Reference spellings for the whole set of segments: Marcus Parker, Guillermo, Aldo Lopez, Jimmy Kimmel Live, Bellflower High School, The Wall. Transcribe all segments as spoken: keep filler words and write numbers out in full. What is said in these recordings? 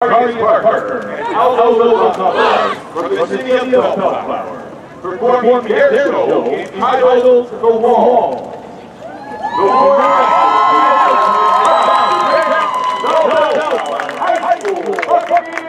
Marcus Parker and Aldo Lopez from the city of Bellflower, performing their show entitled The Wall. The Bellflower High School Hockey.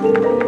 Thank you.